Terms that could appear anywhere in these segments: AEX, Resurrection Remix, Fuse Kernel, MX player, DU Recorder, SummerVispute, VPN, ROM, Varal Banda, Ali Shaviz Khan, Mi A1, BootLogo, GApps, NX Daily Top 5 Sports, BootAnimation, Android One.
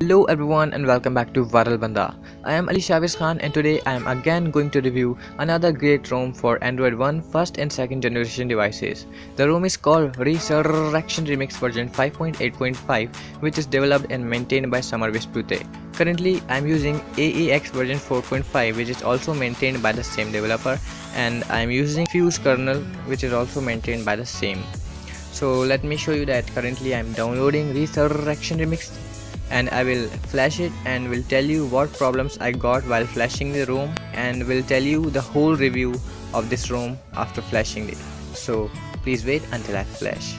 Hello everyone and welcome back to Varal Banda. I am Ali Shaviz Khan and today I am again going to review another great ROM for Android 1 1st and 2nd generation devices. The ROM is called Resurrection Remix version 5.8.5 which is developed and maintained by SummerVispute. Currently I am using AEX version 4.5 which is also maintained by the same developer, and I am using Fuse Kernel which is also maintained by the same. So let me show you that currently I am downloading Resurrection Remix and I will flash it and will tell you what problems I got while flashing the ROM, and will tell you the whole review of this ROM after flashing it. So please wait until I flash.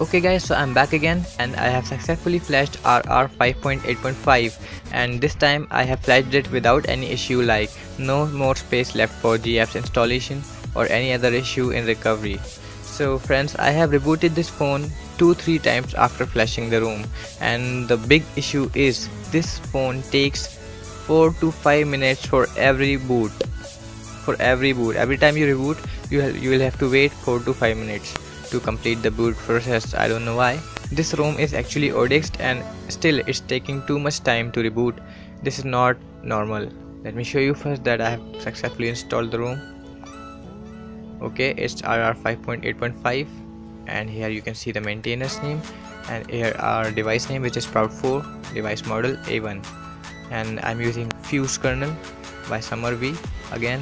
Okay guys, so I'm back again and I have successfully flashed RR 5.8.5, and this time I have flashed it without any issue, like no more space left for GApps installation or any other issue in recovery. So friends, I have rebooted this phone 2-3 times after flashing the ROM, and the big issue is this phone takes 4 to 5 minutes for every boot. Every time you reboot you will have to wait 4 to 5 minutes to complete the boot process. I don't know why. This ROM is actually ODXed and still it's taking too much time to reboot. This is not normal. Let me show you first that I have successfully installed the ROM. Okay, it's RR 5.8.5. And here you can see the maintenance name, and here our device name which is Proud4, device model A1, and I'm using Fuse Kernel by SummerV again,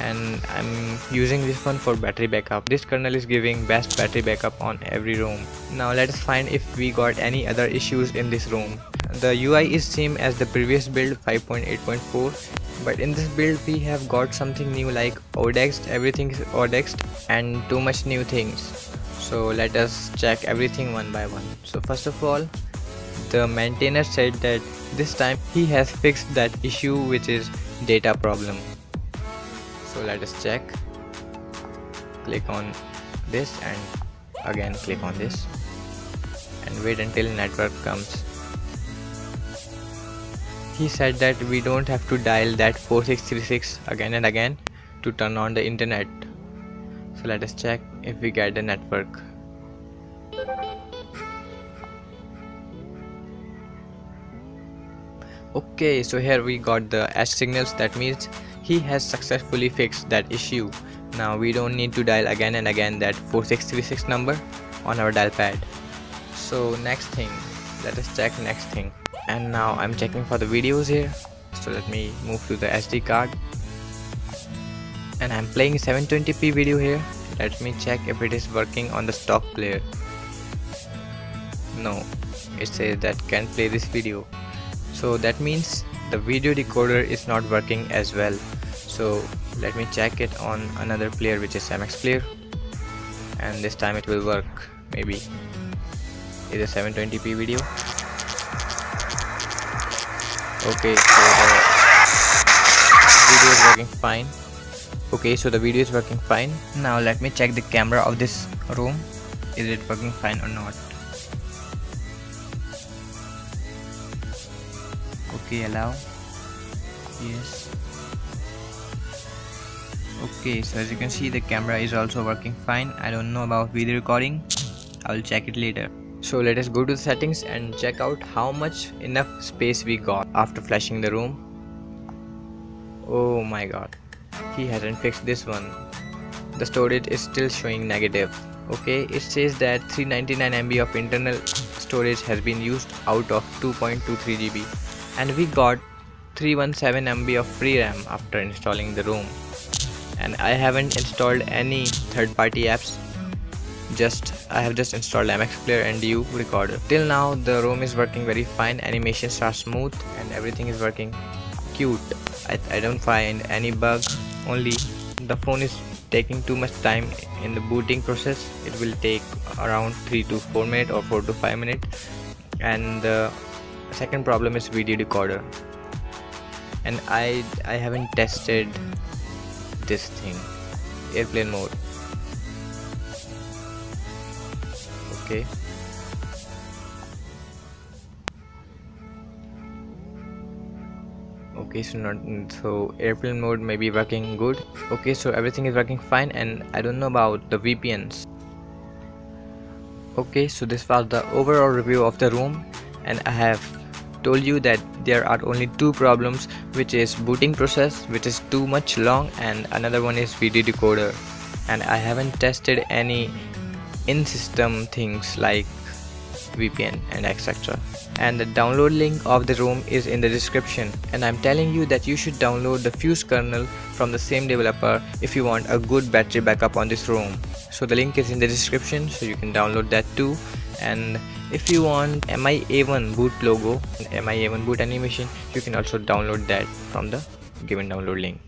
and I'm using this one for battery backup. This kernel is giving best battery backup on every ROM. Now let us find if we got any other issues in this ROM. The UI is same as the previous build 5.8.4, but in this build we have got something new, like ODXed, everything is ODXed and too much new things. So let us check everything one by one. So first of all, the maintainer said that this time he has fixed that issue which is data problem. So let us check. Click on this and again click on this and wait until network comes. He said that we don't have to dial that 4636 again and again to turn on the internet. So let us check if we get the network. Okay, so here we got the hash signals. That means he has successfully fixed that issue. Now we don't need to dial again and again that 4636 number on our dial pad. So next thing, let us check next thing. And now I'm checking for the videos here. So let me move to the SD card. And I'm playing 720p video here. Let me check if it is working on the stock player. No, it says that can't play this video. So that means the video recorder is not working as well. So let me check it on another player which is MX player, and this time it will work. Maybe it is a 720p video. Okay, so the video is working fine. Okay, so the video is working fine. Now let me check the camera of this ROM. Is it working fine or not? Okay, allow. Yes. Okay, so as you can see the camera is also working fine. I don't know about video recording. I will check it later. So let us go to the settings and check out how much enough space we got after flashing the ROM. Oh my god. He hasn't fixed this one. The storage is still showing negative. Okay, it says that 399 MB of internal storage has been used out of 2.23 GB, and we got 317 MB of free RAM after installing the ROM, and I haven't installed any third-party apps. I have just installed MX player and DU recorder. Till now the ROM is working very fine. Animations are smooth and everything is working cute. I don't find any bugs. Only the phone is taking too much time in the booting process. It will take around 3 to 4 minutes or 4 to 5 minutes. And the second problem is video recorder. And I haven't tested this thing, airplane mode. Okay. Okay, so airplane mode may be working good. Okay, so everything is working fine, and I don't know about the VPNs. Okay, so this was the overall review of the ROM, and I have told you that there are only two problems, which is booting process, which is too much long, and another one is VD decoder. And I haven't tested any in-system things like VPN and etc. And the download link of the ROM is in the description, and I'm telling you that you should download the Fuse kernel from the same developer if you want a good battery backup on this ROM. So the link is in the description, so you can download that too. And if you want Mi A1 boot logo and Mi A1 boot animation, you can also download that from the given download link.